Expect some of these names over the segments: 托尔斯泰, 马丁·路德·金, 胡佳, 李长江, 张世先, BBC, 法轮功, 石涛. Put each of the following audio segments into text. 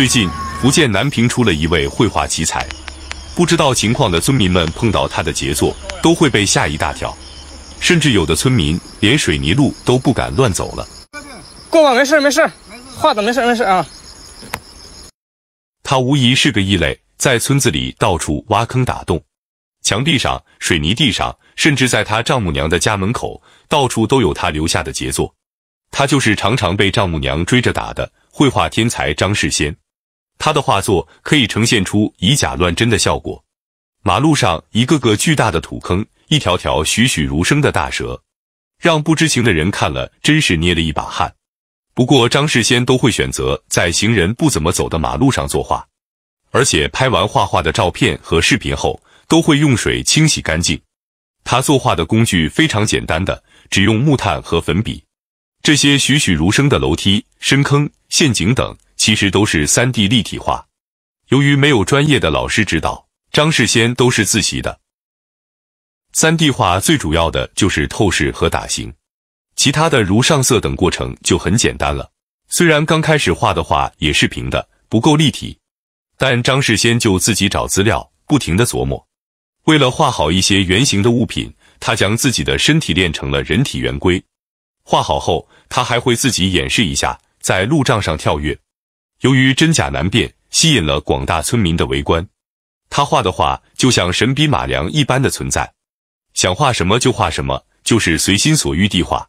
最近，福建南平出了一位绘画奇才，不知道情况的村民们碰到他的杰作，都会被吓一大跳，甚至有的村民连水泥路都不敢乱走了。过往没事没事，画的没事啊。他无疑是个异类，在村子里到处挖坑打洞，墙壁上、水泥地上，甚至在他丈母娘的家门口，到处都有他留下的杰作。他就是常常被丈母娘追着打的绘画天才张世先。 他的画作可以呈现出以假乱真的效果，马路上一个个巨大的土坑，一条条栩栩如生的大蛇，让不知情的人看了真是捏了一把汗。不过张世先都会选择在行人不怎么走的马路上作画，而且拍完画的照片和视频后，都会用水清洗干净。他作画的工具非常简单的，只用木炭和粉笔。这些栩栩如生的楼梯、深坑、陷阱等， 其实都是 3D 立体画，由于没有专业的老师指导，张世先都是自习的。3D 画最主要的就是透视和打形，其他的如上色等过程就很简单了。虽然刚开始画的画也是平的，不够立体，但张世先就自己找资料，不停地琢磨。为了画好一些圆形的物品，他将自己的身体练成了人体圆规。画好后，他还会自己演示一下在路障上跳跃。 由于真假难辨，吸引了广大村民的围观。他画的画就像神笔马良一般的存在，想画什么就画什么，就是随心所欲地画。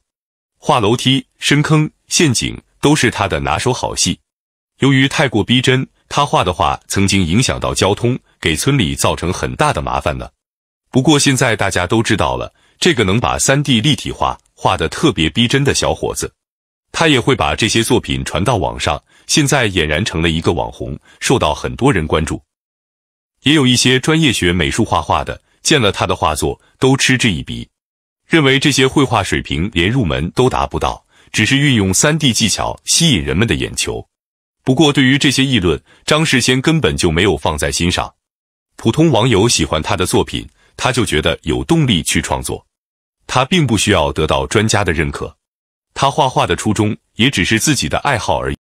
画楼梯、深坑、陷阱都是他的拿手好戏。由于太过逼真，他画的画曾经影响到交通，给村里造成很大的麻烦呢。不过现在大家都知道了，这个能把 3D 立体画画得特别逼真的小伙子， 他也会把这些作品传到网上，现在俨然成了一个网红，受到很多人关注。也有一些专业学美术画画的，见了他的画作都嗤之以鼻，认为这些绘画水平连入门都达不到，只是运用 3D 技巧吸引人们的眼球。不过对于这些议论，张世先根本就没有放在心上。普通网友喜欢他的作品，他就觉得有动力去创作，他并不需要得到专家的认可。 他画画的初衷也只是自己的爱好而已。